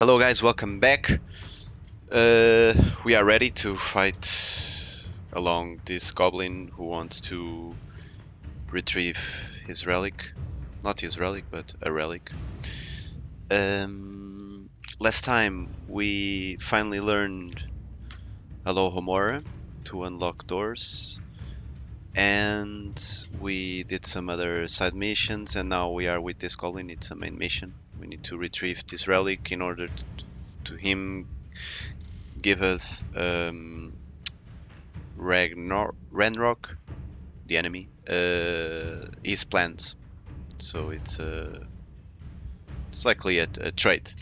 Hello guys, welcome back. We are ready to fight along this goblin who wants to retrieve his relic. Not his relic, but a relic. Last time we finally learned Hello Homora to unlock doors, and we did some other side missions, and now we are with this goblin. It's a main mission. We need to retrieve this relic in order to him give us Ragnor Renrock, the enemy, his plans. So it's likely a trait.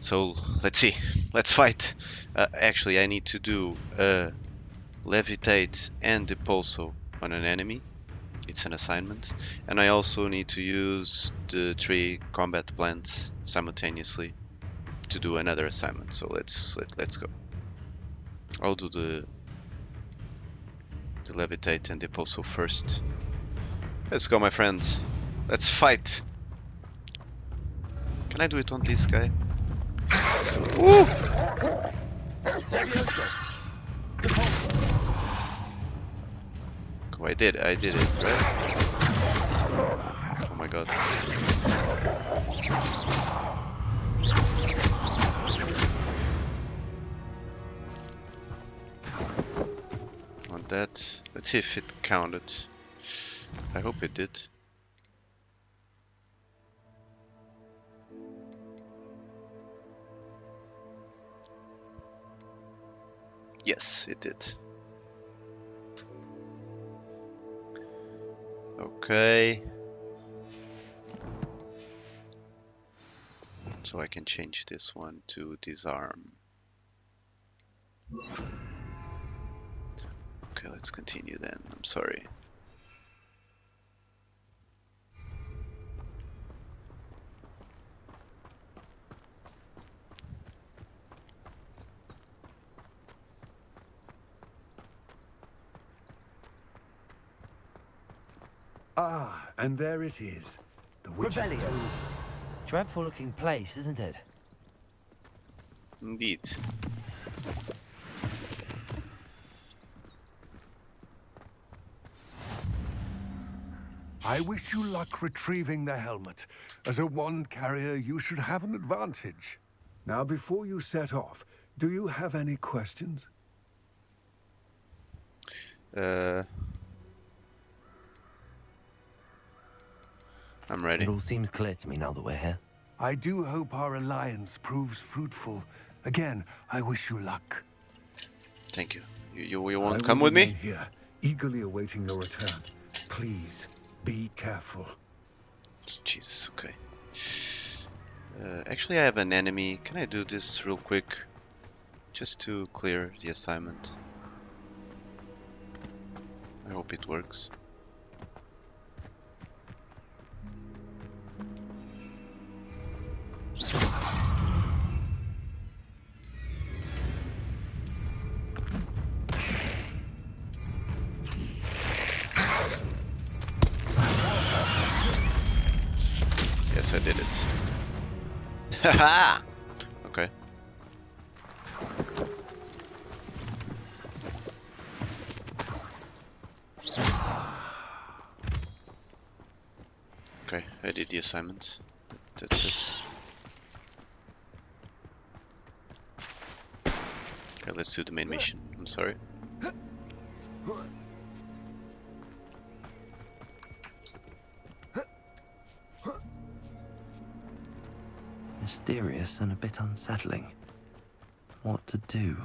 So let's see. Let's fight. Actually, I need to do levitate and depulso on an enemy. It's an assignment, and I also need to use the 3 combat plans simultaneously to do another assignment. So let's go. I'll do the levitate and the pulso first. Let's go, my friends. Let's fight. Can I do it on this guy? Woo! I did it, right? Oh my god. Want that? Let's see if it counted. I hope it did. Yes, it did. Okay, so I can change this one to disarm. Okay, let's continue then. I'm sorry. Ah, and there it is. The Rebellion. Dreadful looking place, isn't it? Indeed. I wish you luck retrieving the helmet. As a wand carrier, you should have an advantage. Now, before you set off, do you have any questions? I'm ready. It all seems clear to me now that we're here. I do hope our alliance proves fruitful. Again, I wish you luck. Thank you. You won't come with me? Here, eagerly awaiting your return. Please, be careful. Jesus, okay. Actually, I have an enemy. Can I do this real quick? Just to clear the assignment. I hope it works. Yes, I did it. Haha! Okay. Okay, I did the assignment. That's it. Okay, let's do the main mission. I'm sorry. Mysterious and a bit unsettling. What to do?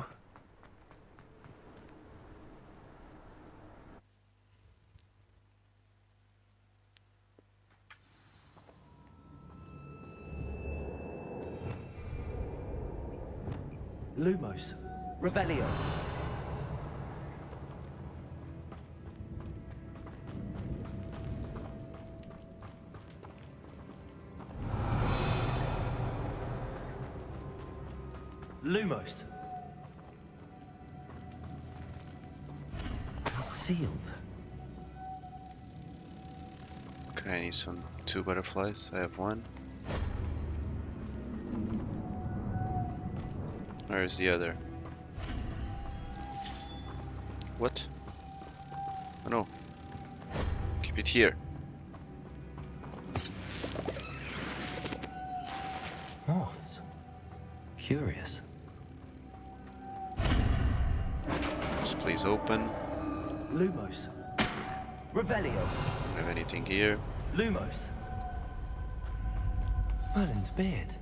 Lumos Revelio. Lumos. It's sealed. Okay, I need 2 butterflies. I have 1. Where is the other? What? Oh no. Keep it here. Moths. Curious. Just please open. Lumos. Revelio. Don't have anything here. Lumos. Merlin's beard.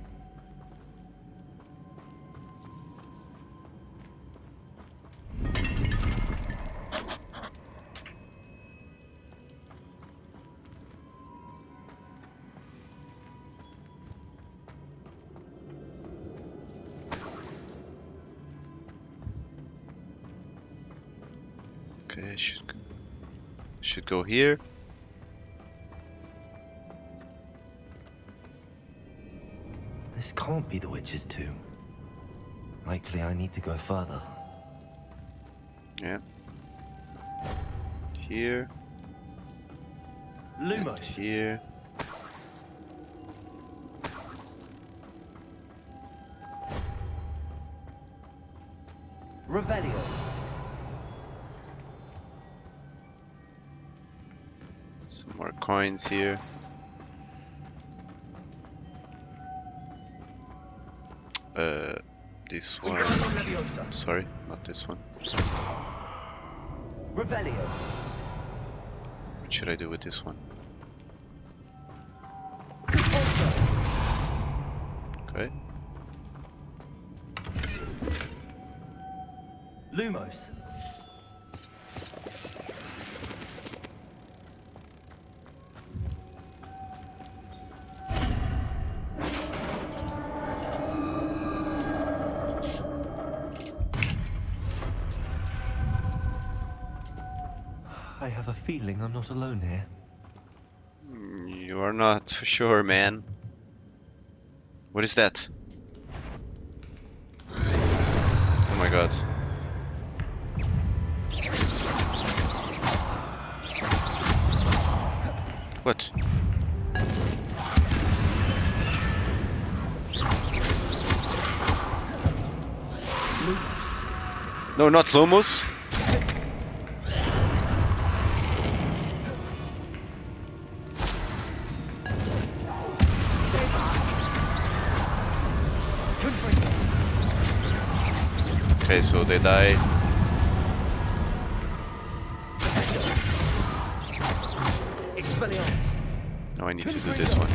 Okay, should go here. This can't be the witch's tomb. Likely I need to go further. Yeah. Here. Lumos. And here. Revelio. Some more coins here. This one. Sorry, not this one. Revelio. What should I do with this one? Okay. Lumos. Feeling I'm not alone here. You are not for sure, man. What is that? Oh my god. What? Lumos. No, not Lumos. Okay, so they die. Expelliarmus. Now I need to do this one.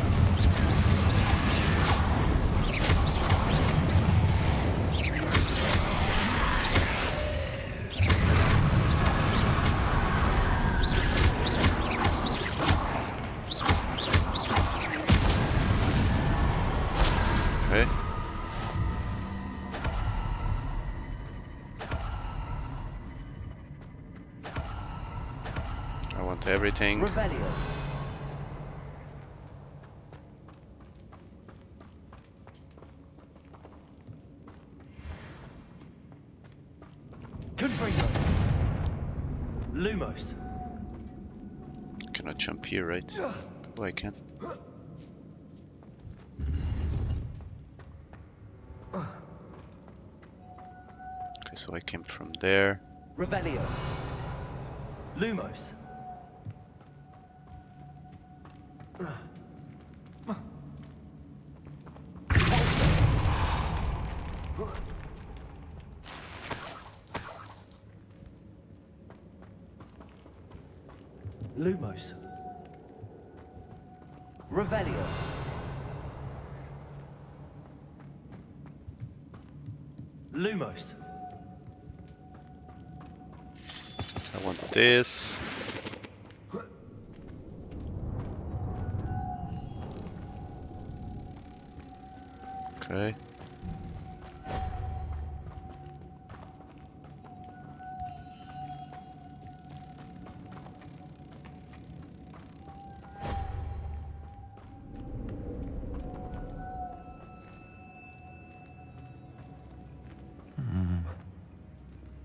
Everything. Rebellion. Lumos. I cannot jump here, right? Oh, I can. Okay, so I came from there. Rebellion. Lumos. Lumos. Revelio. Lumos. I want this. Okay.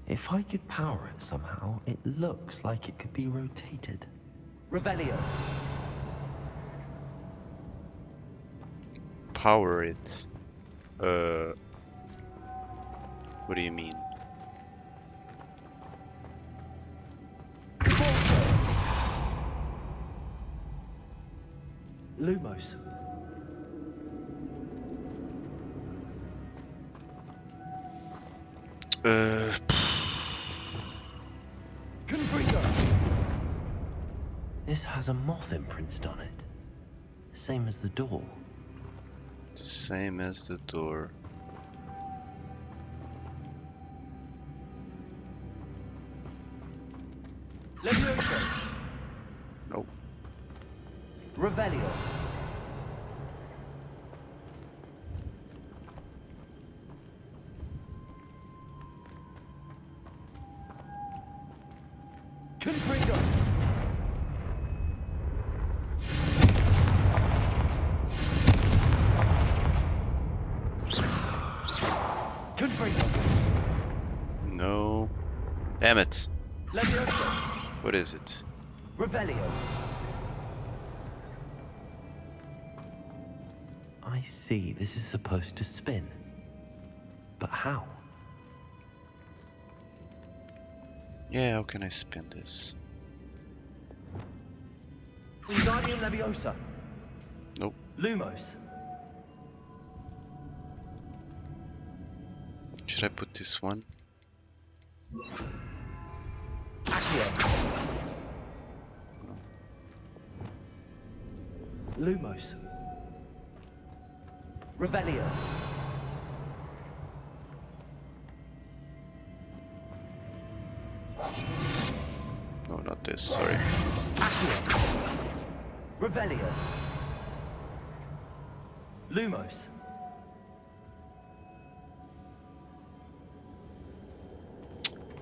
If I could power it somehow, it looks like it could be rotated. Revelio. Power it. What do you mean? Lumos. This has a moth imprinted on it. Same as the door. Same as the door. Leviosa. Nope. Revelio. No. Damn it. Leviosa. What is it? Revelio. I see, this is supposed to spin. But how? Yeah, how can I spin this? Wingardium Leviosa. Nope. Lumos. Should I put this one? Accio. Lumos. Revelio. No, not this, sorry. Accio. Revelio. Lumos.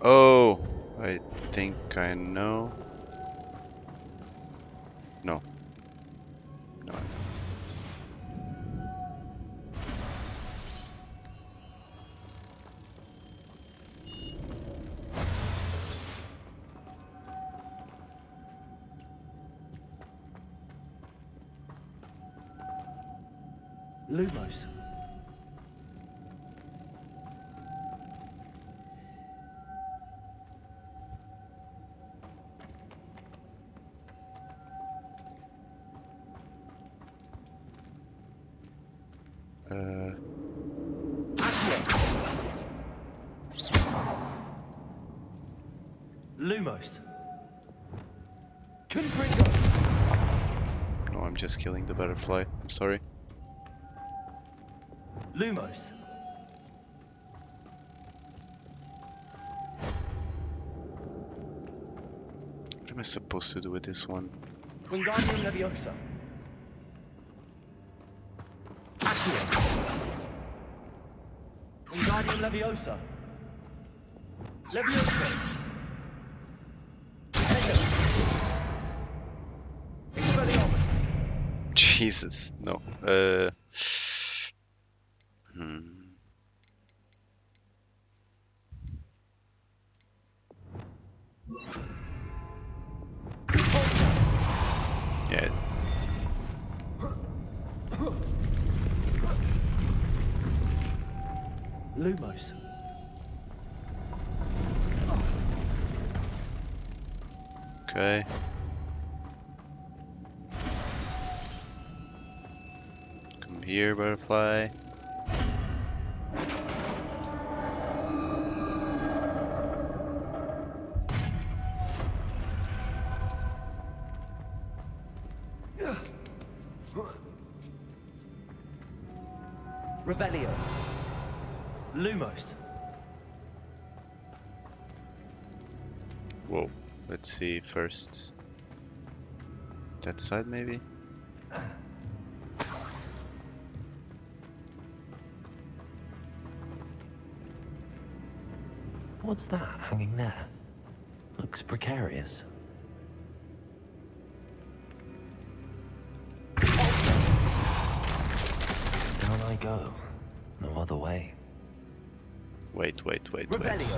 Oh, I think I know. No. No. Lumos. Lumos. No, I'm just killing the butterfly. I'm sorry. Lumos. What am I supposed to do with this one? Wingardium Leviosa. Accio. Wingardium Leviosa. Leviosa. Jesus, no. Yeah. Lumos. Okay. Here, butterfly. Revelio. Lumos. Whoa, let's see first. That side, maybe? What's that hanging there? Looks precarious. Down I go. No other way. Wait. Rebellion.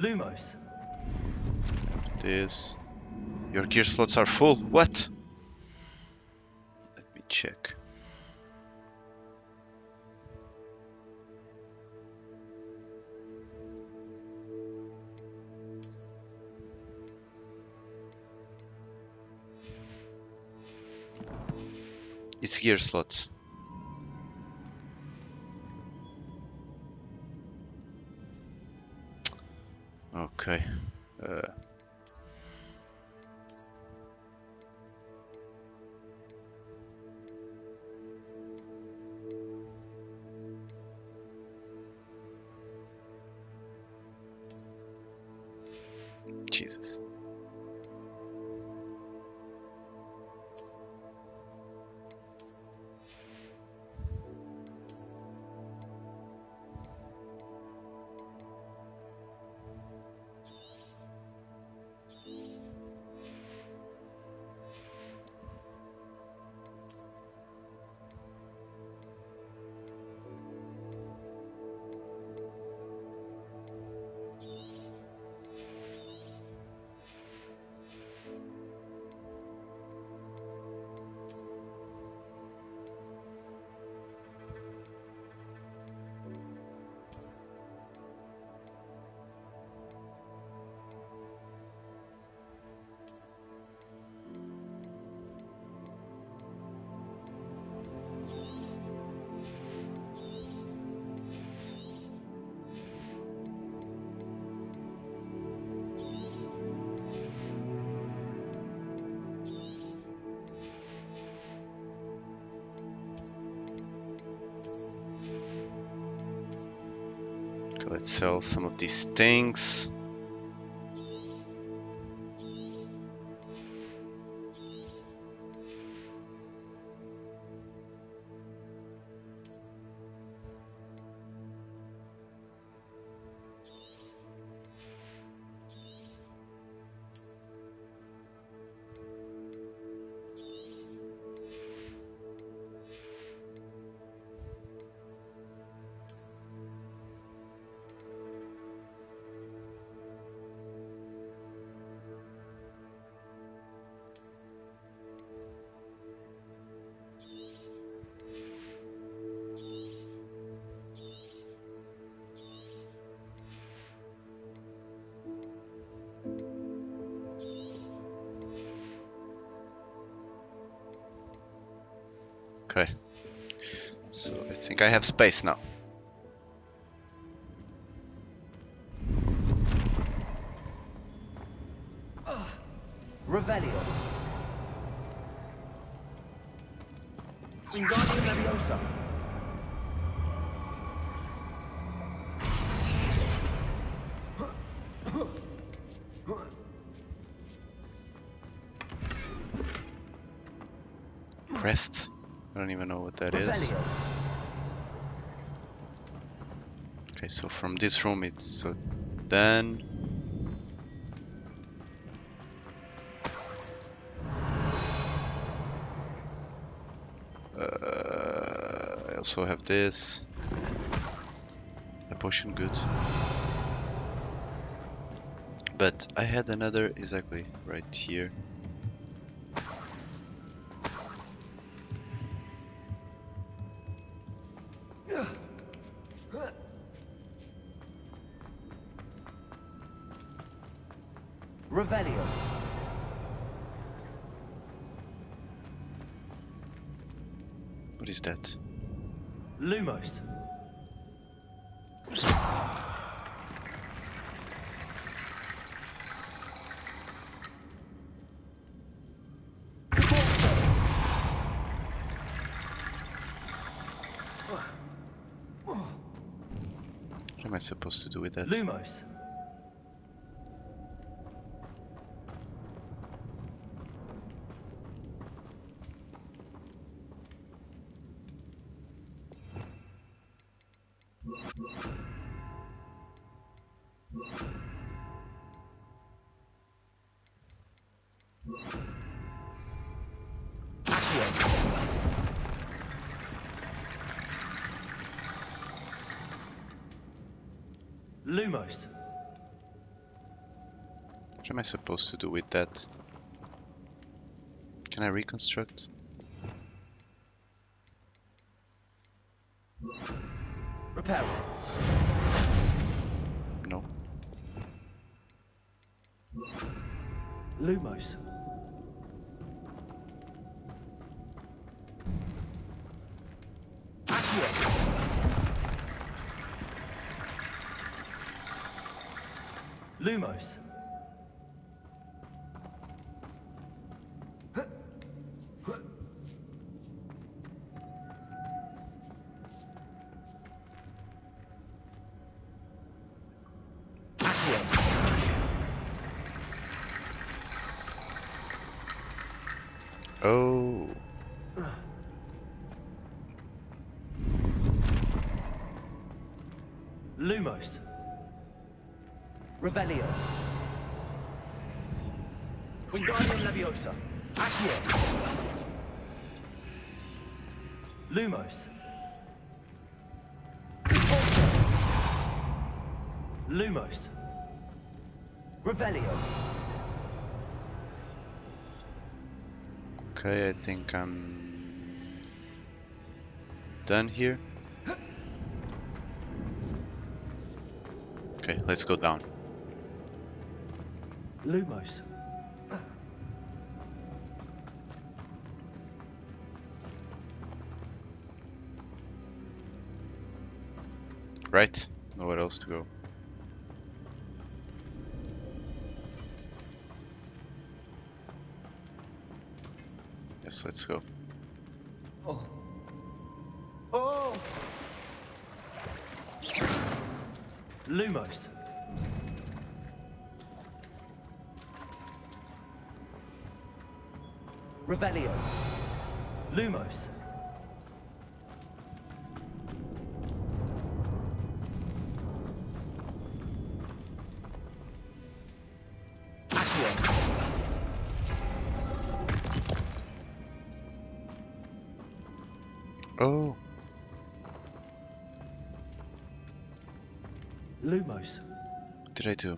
Lumos. This. Your gear slots are full. What? Let me check. It's gear slots. Okay. Jesus. Let's sell some of these things. Okay, so I think I have space now. Revelio. Wingardium Leviosa. Crest. I don't even know what that is. Okay, so from this room it's so then. I also have this. A potion, good. But I had another exactly right here. What is that? Lumos. What am I supposed to do with that? Lumos. Lumos. What am I supposed to do with that? Can I reconstruct? Repair. No. Lumos. Lumos. Oh. Lumos. Revelio. Wingardium Leviosa. Accio. Lumos. Conforto. Lumos. Revelio. Okay, I think I'm done here. Okay, let's go down. Lumos. Right, nowhere else to go. Yes, let's go. Oh. Oh. Lumos. Revelio. Lumos. Accio. Oh. Lumos. What did I do?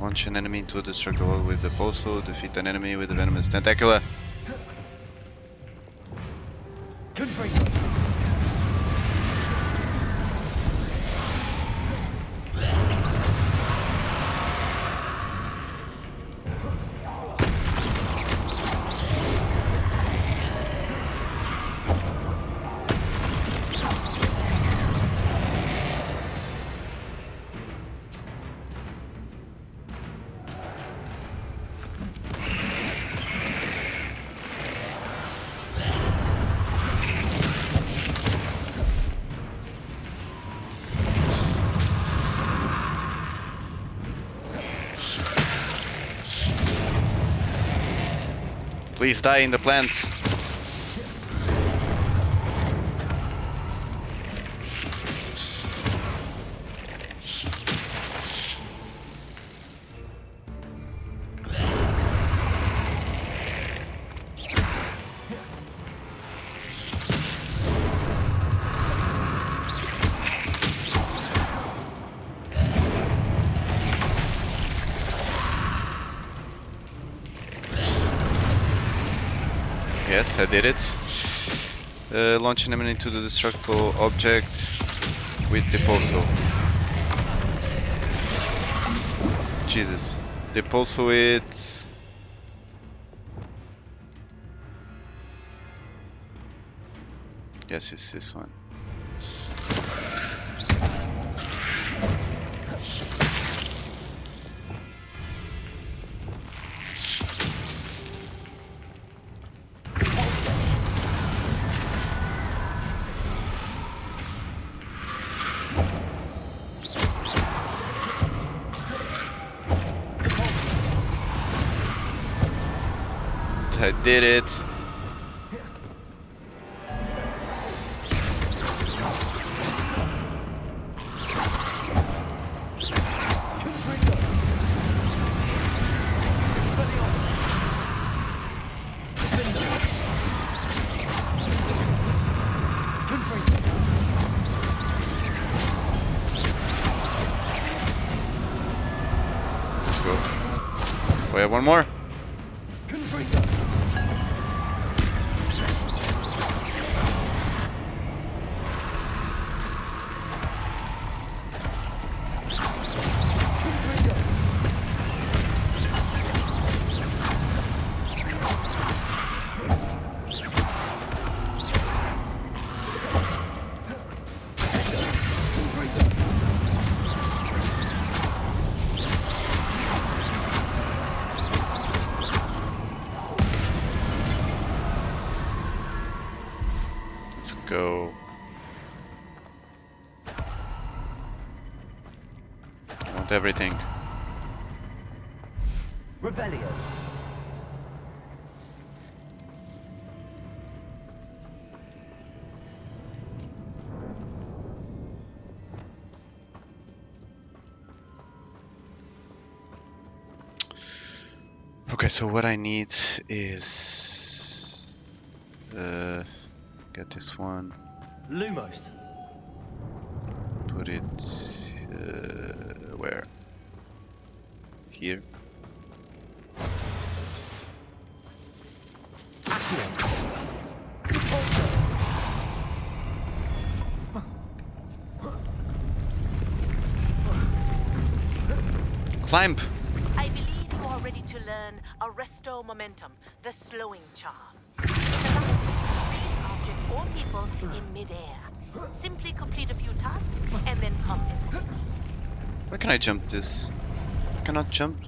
Launch an enemy into a destructive wall with the postal, defeat an enemy with the Venomous Tentacular. Please die in the plants. Yes, I did it. Launch an enemy into the destructible object with the postal. Jesus. The postal it's... Yes, it's this one. I did it. We have one more. Go. I want everything. Revelio. Okay, so what I need is get this one. Lumos. Put it where? Here. Climb. I believe you are ready to learn Arresto Momentum, the slowing charm. Or people in midair. Simply complete a few tasks and then come and see me. Where can I jump this? I cannot jump.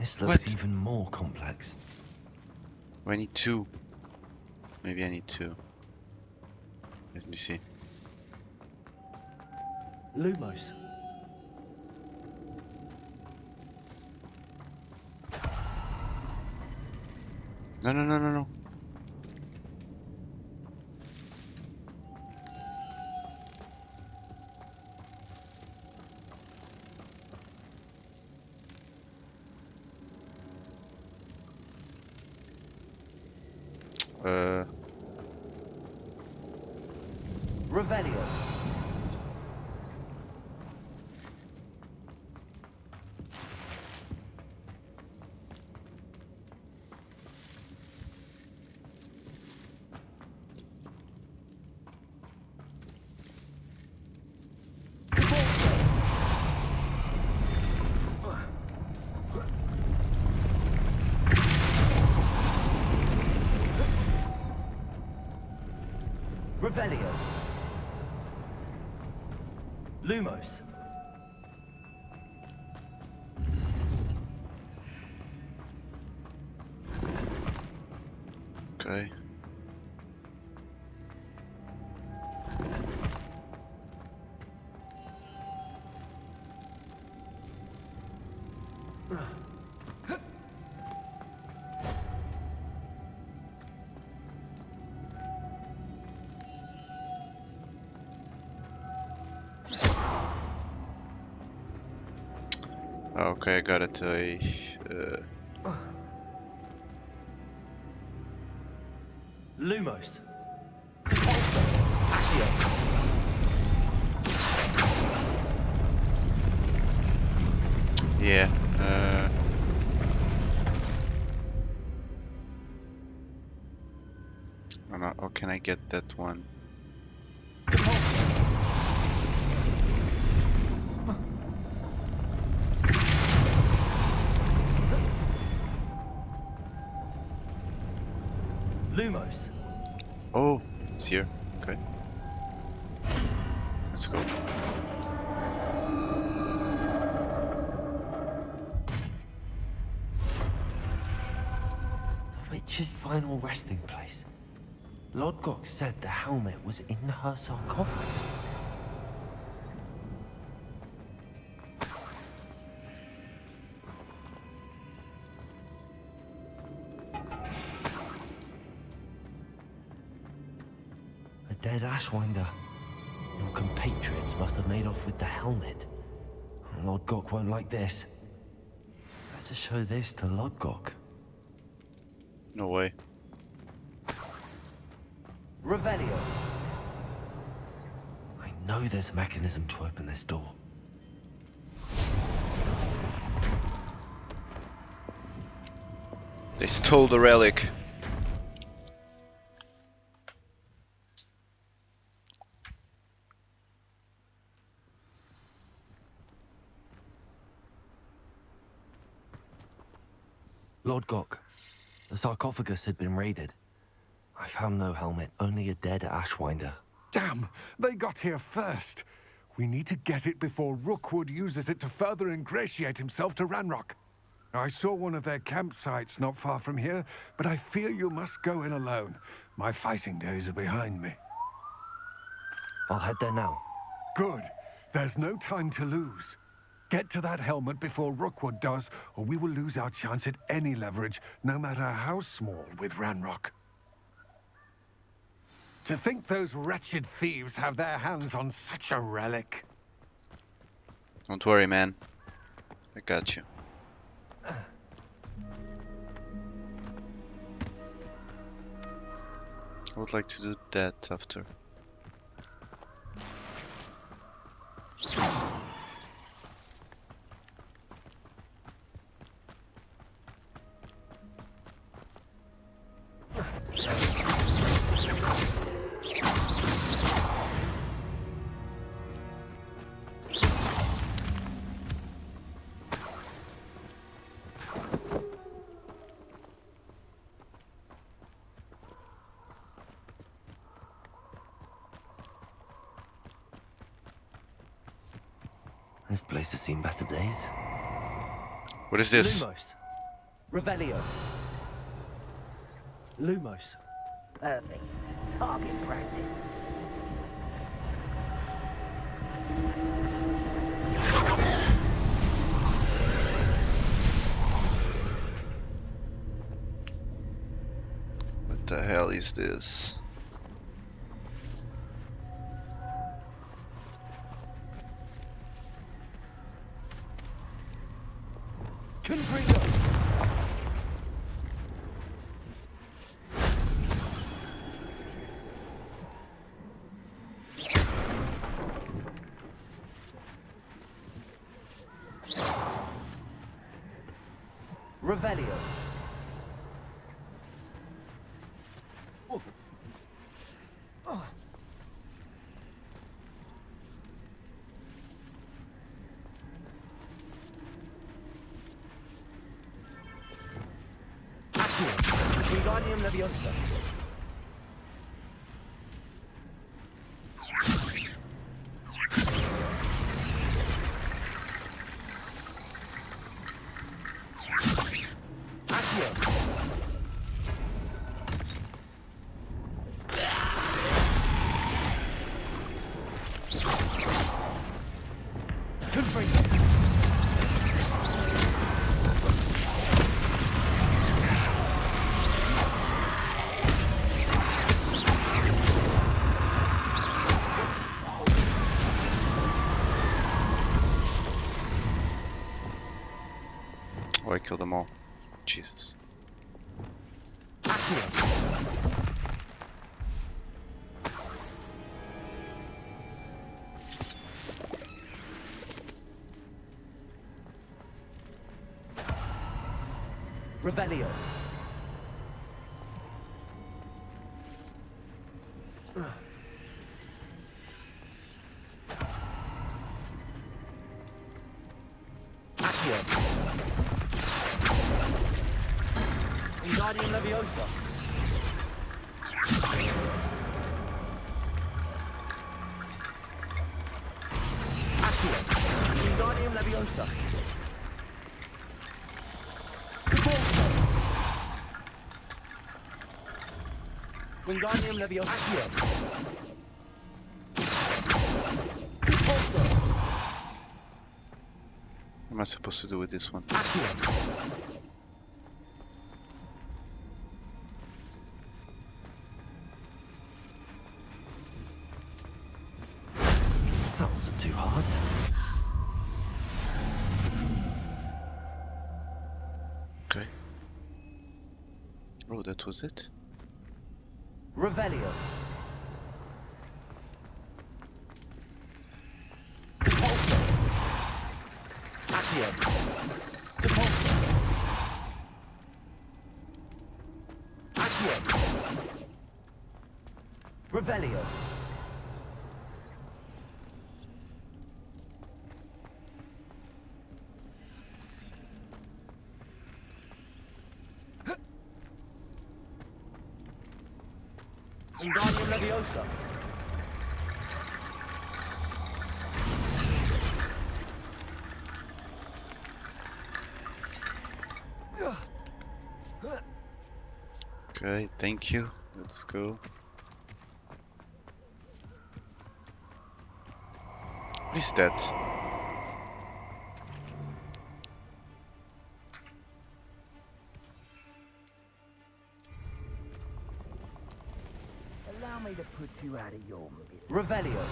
This looks what? Even more complex. Oh, I need two. Maybe I need two. Let me see. Lumos. No, no, no, no, no. Revelio. Revelio. Lumos. Okay. Okay, I got it. Lumos. Accio. Yeah. Oh, no. Oh, can I get that one? Lumos. Oh, it's here. Okay. Let's go. The witch's final resting place. Lord Gok said the helmet was in her sarcophagus. Dead Ashwinder. Your compatriots must have made off with the helmet. Lord Gok won't like this. Better show this to Lord Gok. No way. Revelio. I know there's a mechanism to open this door. They stole the relic. Lord Gok, the sarcophagus had been raided. I found no helmet, only a dead Ashwinder. Damn! They got here first! We need to get it before Rookwood uses it to further ingratiate himself to Ranrok. I saw one of their campsites not far from here, but I fear you must go in alone. My fighting days are behind me. I'll head there now. Good. There's no time to lose. Get to that helmet before Rookwood does, or we will lose our chance at any leverage, no matter how small, with Ranrok. To think those wretched thieves have their hands on such a relic. Don't worry, man. I got you. I would like to do that after. This place has seen better days. What is this? Lumos Revelio. Lumos. Perfect. Target practice. What the hell is this? Wingardium Leviosa. Accio. Kill them all. Jesus. Rebellion. Wingardium Leviosa. What am I supposed to do with this one? That wasn't too hard. Okay. Oh, that was it. Revelio. Depulsor. Accio. Depulsor. Revelio. Wingardium Leviosa. Okay, thank you. Let's go. What is that? Allow me to put you out of your misery. Revelio.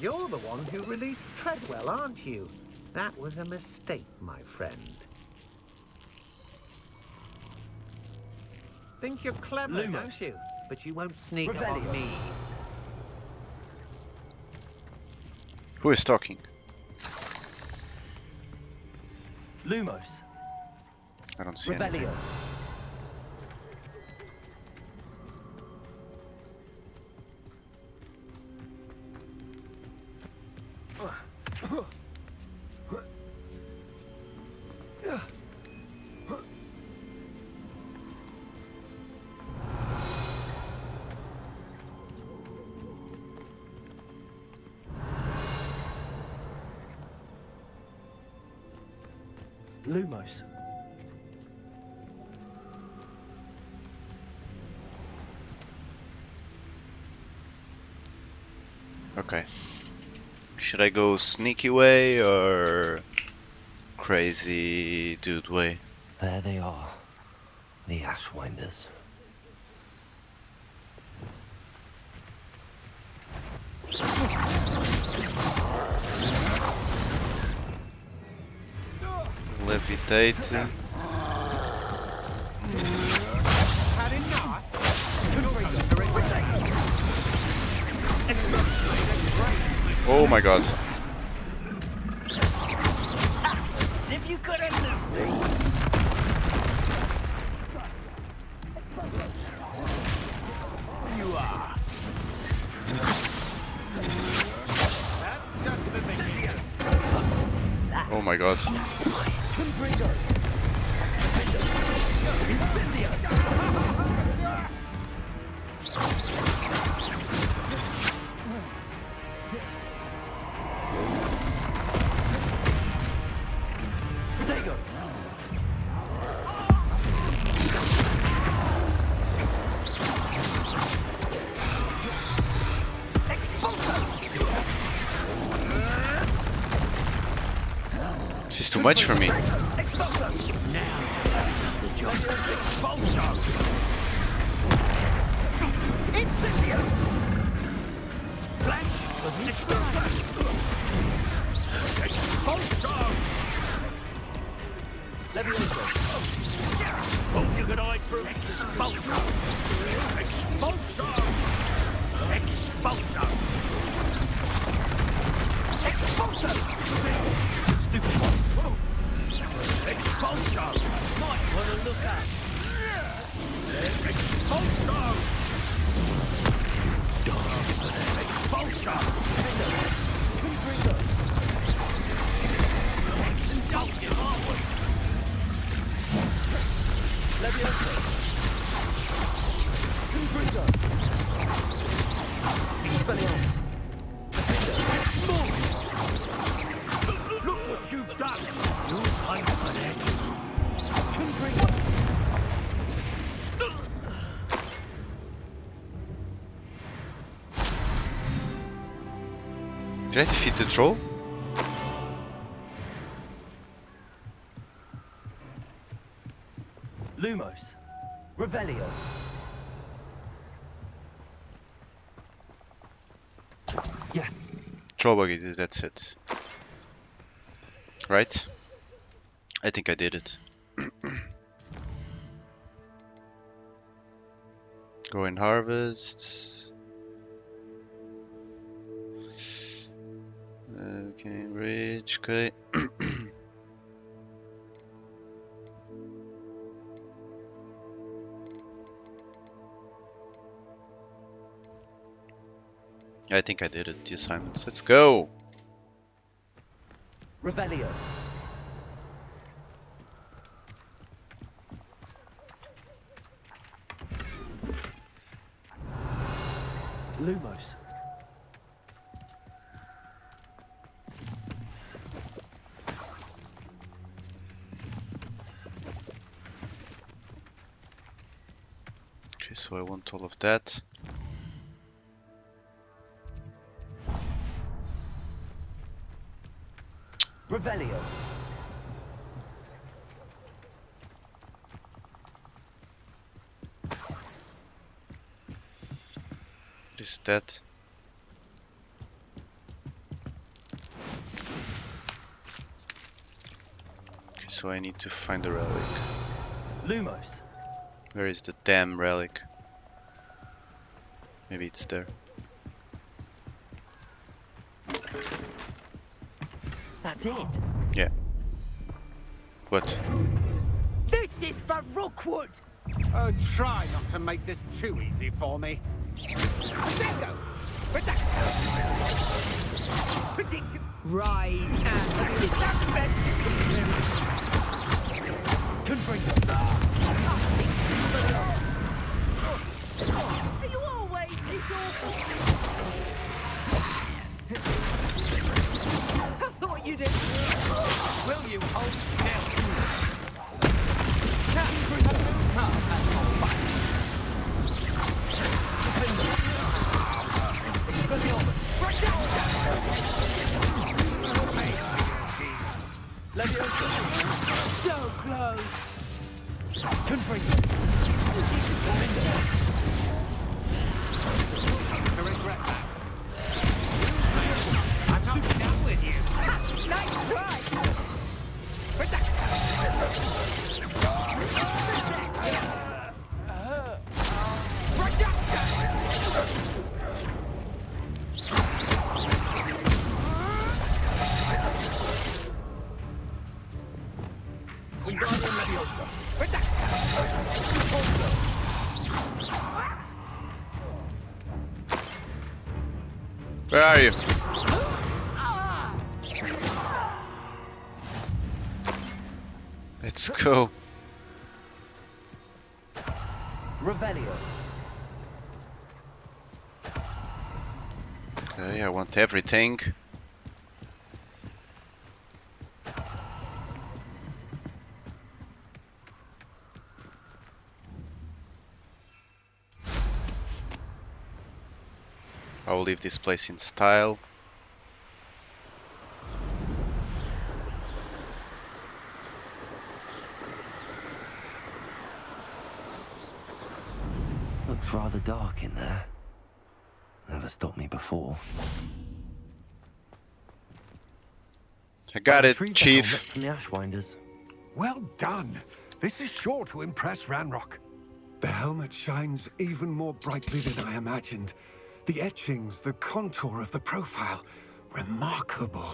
You're the one who released Treadwell, aren't you? That was a mistake, my friend. Think you're clever, Lumos. Don't you? But you won't sneak Revelio. On me. Who is talking? Lumos. I don't see Revelio. Anything. Lumos. Okay. Should I go sneaky way or crazy dude way? There they are. The Ashwinders. Levitating. Oh my god. If you could have lived, you are. That's just the thing. Oh my god. Too much for me. Look what you've done! You Did I defeat the troll? Lumos Revelio. Yes. Troll buggy, that's it. Right? I think I did it. Go and harvest. Okay, reach, okay. I think I did it, the assignments. Let's go! Revelio. Lumos. Okay, so I want all of that. Revelio. Is that? Okay, so I need to find the relic. Lumos. Where is the damn relic? Maybe it's there. That's it. Yeah. What? This is for Rookwood. Oh, try not to make this too easy for me. Bingo. Predictive. Rise and is that the best? Confirm. Are you always this awful? You did. Will you hold still? Can't bring a new car at all. Expelliarmus. Leviosa. So close. Couldn't bring it. I regret that. I'm not done with you. Nice try! Wingardium Leviosa. Where are you? Let's go. Revelio. Okay, I want everything. I will leave this place in style. Rather dark in there. Never stopped me before. I got it, Chief. From the Ashwinders. Well done. This is sure to impress Ranrok. The helmet shines even more brightly than I imagined. The etchings, the contour of the profile, remarkable.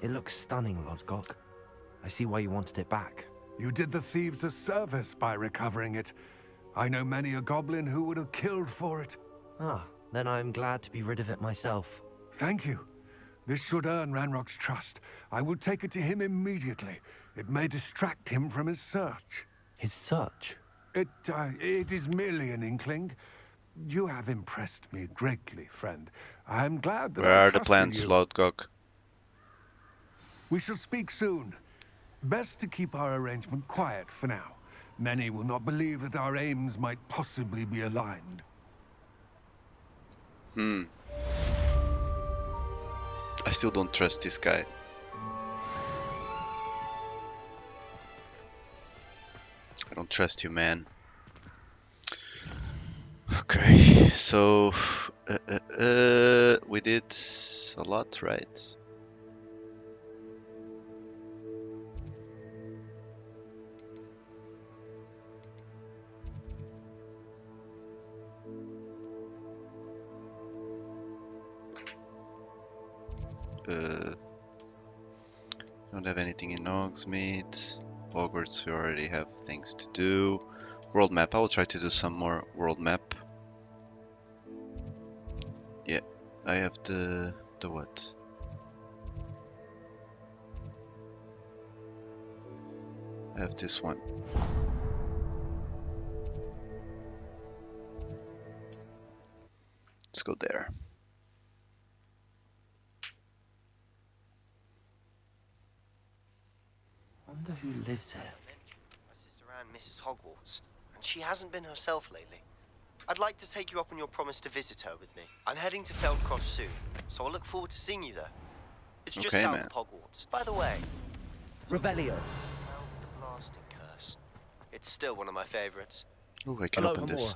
It looks stunning, Lord Gok. I see why you wanted it back. You did the thieves a service by recovering it. I know many a goblin who would have killed for it. Ah, then I'm glad to be rid of it myself. Thank you. This should earn Ranrock's trust. I will take it to him immediately. It may distract him from his search. His search? It is merely an inkling. You have impressed me greatly, friend. I am glad that I trusted you. Where are the plants, Lord Gok? We shall speak soon. Best to keep our arrangement quiet for now. Many will not believe that our aims might possibly be aligned. I still don't trust this guy. I don't trust you, man. Okay, so we did a lot, right? Don't have anything in Hogsmeade. Hogwarts, we already have things to do. World map, I will try to do some more world map. Yeah, I have the what? I have this one. Let's go there. I wonder who lives here. My sister Anne misses Hogwarts, and she hasn't been herself lately. I'd like to take you up on your promise to visit her with me. I'm heading to Feldcroft soon, so I'll look forward to seeing you there. It's just south of Hogwarts. By the way, Revelio. The blasting curse. It's still one of my favorites. Oh, I can open this.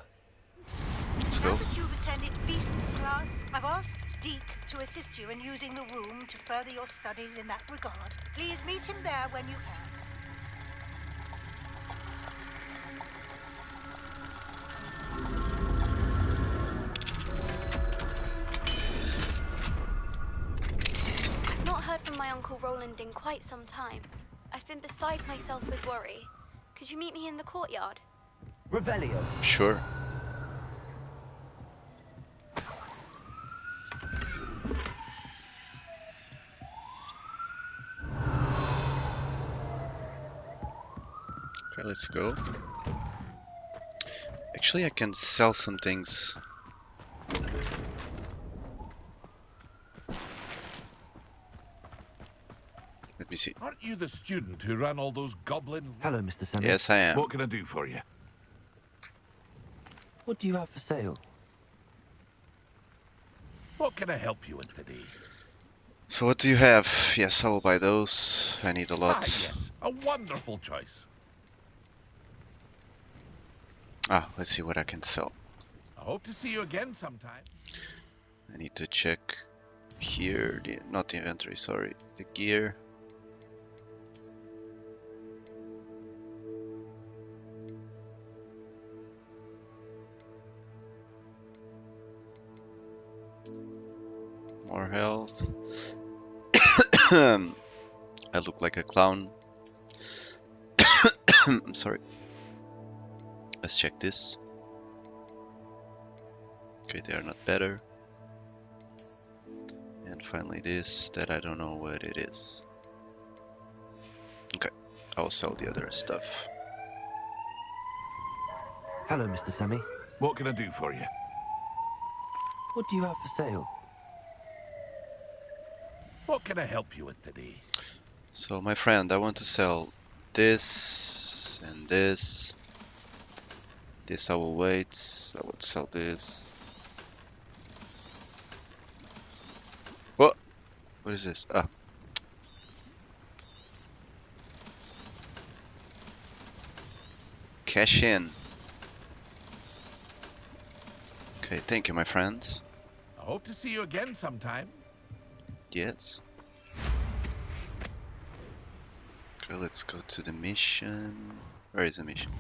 Let's go. Now that you've attended Beast's class, I've asked Deke to assist you in using the room to further your studies in that regard. Please meet him there when you can. I've not heard from my Uncle Roland in quite some time. I've been beside myself with worry. Could you meet me in the courtyard? Revelio. Sure. Let's go. Actually, I can sell some things. Let me see. Aren't you the student who ran all those goblin? Hello, Mr. Sanders. Yes, I am. What can I do for you? What do you have for sale? What can I help you with today? So what do you have? Yes, I will buy those. I need a lot. Ah, yes. A wonderful choice. Ah, let's see what I can sell. I hope to see you again sometime. I need to check here, not the inventory, sorry, the gear. More health. I look like a clown. I'm sorry. Let's check this. Okay, they are not better. And finally this, that I don't know what it is. Okay, I'll sell the other stuff. Hello, Mr. Sammy. What can I do for you? What do you have for sale? What can I help you with today? So, my friend, I want to sell this and this. This I will wait, I would sell this. What? What is this? Ah. Cash in. Okay, thank you, my friend. I hope to see you again sometime. Yes. Okay, let's go to the mission. Where is the mission?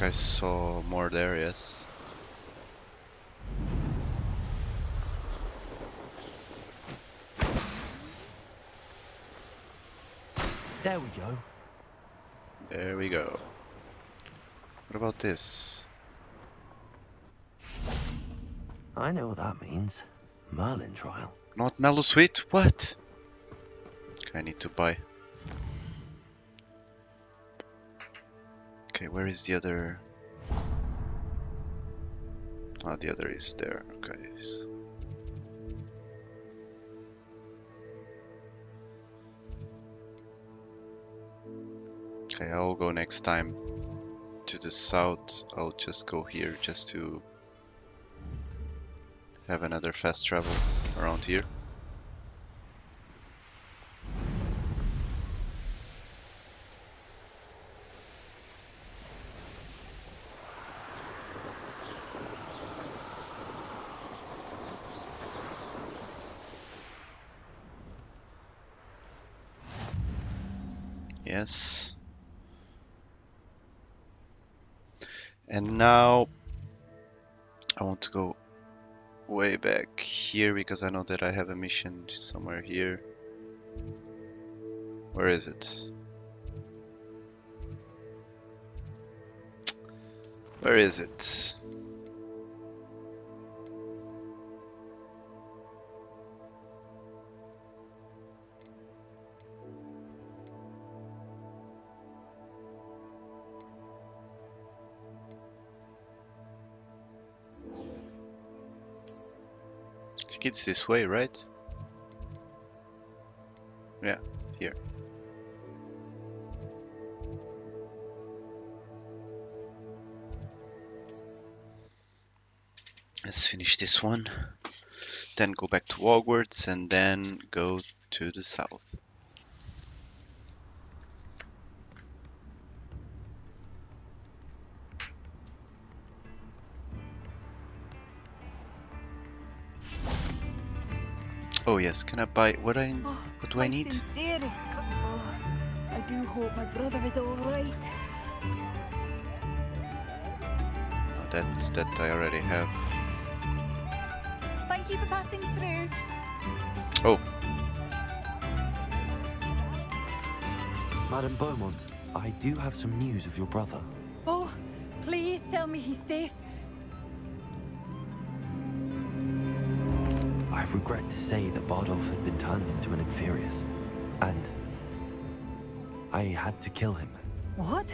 think I saw more there, yes. There we go. There we go. What about this? I know what that means. Merlin trial. Not Mellow Sweet? What? Okay, I need to buy. Okay, where is the other? Ah, the other is there. Okay. Okay, I'll go next time to the south. I'll just go here just to have another fast travel around here. Yes. And now I want to go way back here because I know that I have a mission somewhere here. Where is it? Where is it? It's this way, right? Yeah, here. Let's finish this one, then go back to Hogwarts and then go to the south. Oh yes, can I buy what I what do I need? I do hope my brother is all right. Oh, that I already have. Thank you for passing through. Oh. Madam Beaumont, I do have some news of your brother. Oh, please tell me he's safe. I regret to say that Bardolph had been turned into an Inferius, and I had to kill him. What?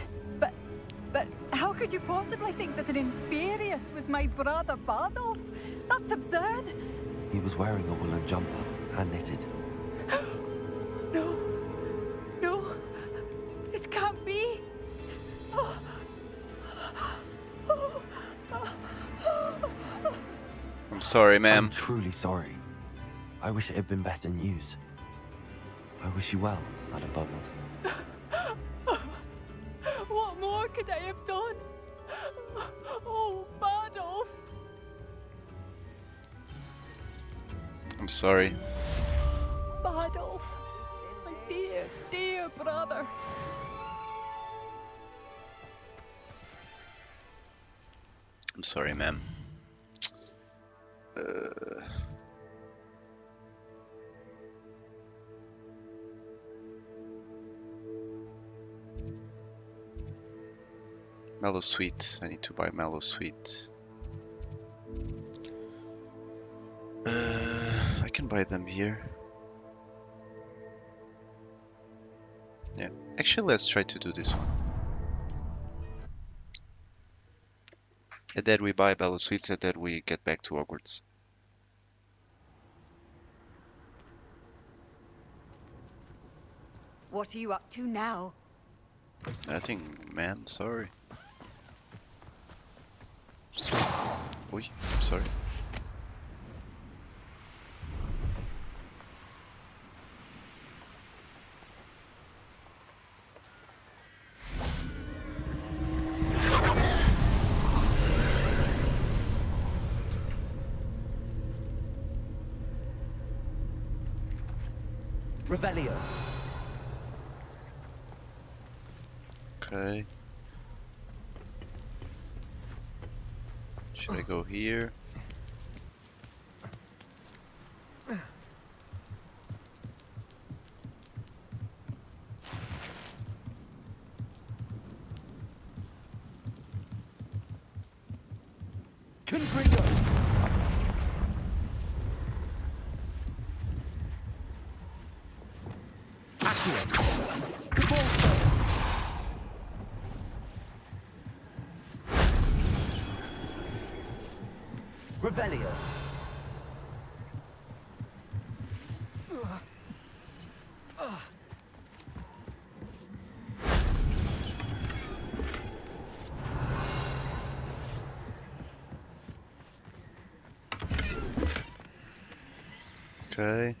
But how could you possibly think that an Inferius was my brother Bardolph? That's absurd! He was wearing a woolen jumper, hand-knitted. No! No! This can't be! Oh. Oh. Oh. Oh. I'm sorry, ma'am. I'm truly sorry. I wish it had been better news. I wish you well, Madam Beaumont. What more could I have done? Oh, Bardolph! I'm sorry. Bardolph, my dear, dear brother. I'm sorry, ma'am. Mellow Sweet. I need to buy Mellow Sweet. I can buy them here. Yeah. Actually, let's try to do this one. And then we buy Mellow Sweets and then we get back to Hogwarts. What are you up to now? Nothing, ma'am. Sorry. Oi, I'm sorry. Revelio. Okay. Should I go here? Revelio. Okay.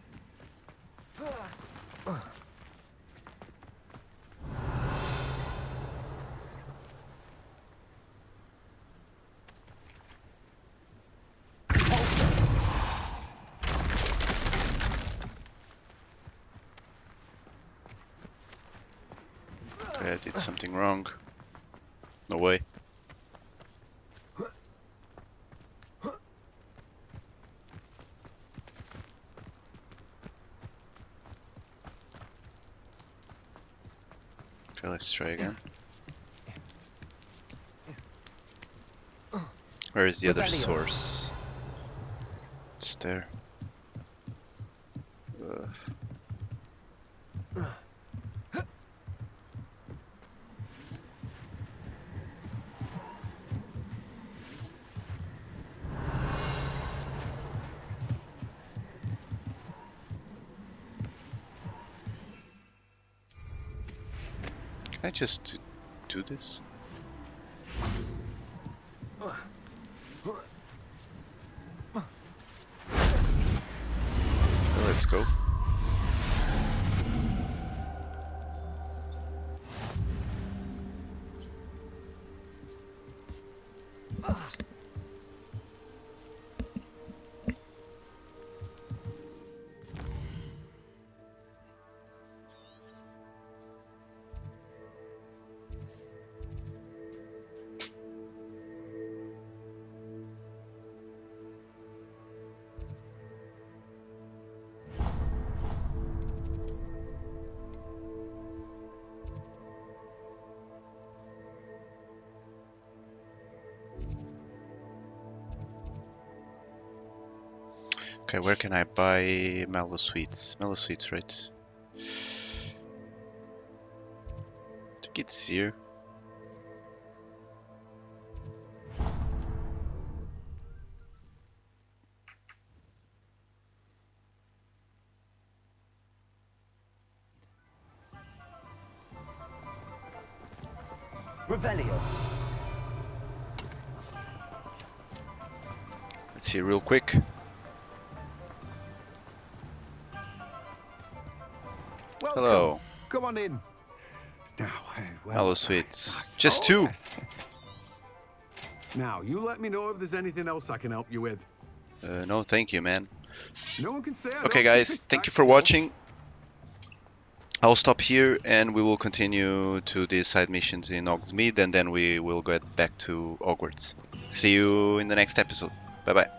I did something wrong. No way. Okay, let's try again. Where is the other source? It's there. Can I just do this? Okay, let's go. Okay, where can I buy Mellow Sweets? Mellow Sweets, right? I think it's here. Revelio. Let's see real quick. Hello. Come on in. Hello, sweets. Just two. Now, you let me know if there's anything else I can help you with. No, thank you, man. No one can say. Okay, guys, thank you for watching. I'll stop here, and we will continue to the side missions in Hogsmeade, and then we will get back to Hogwarts. See you in the next episode. Bye-bye.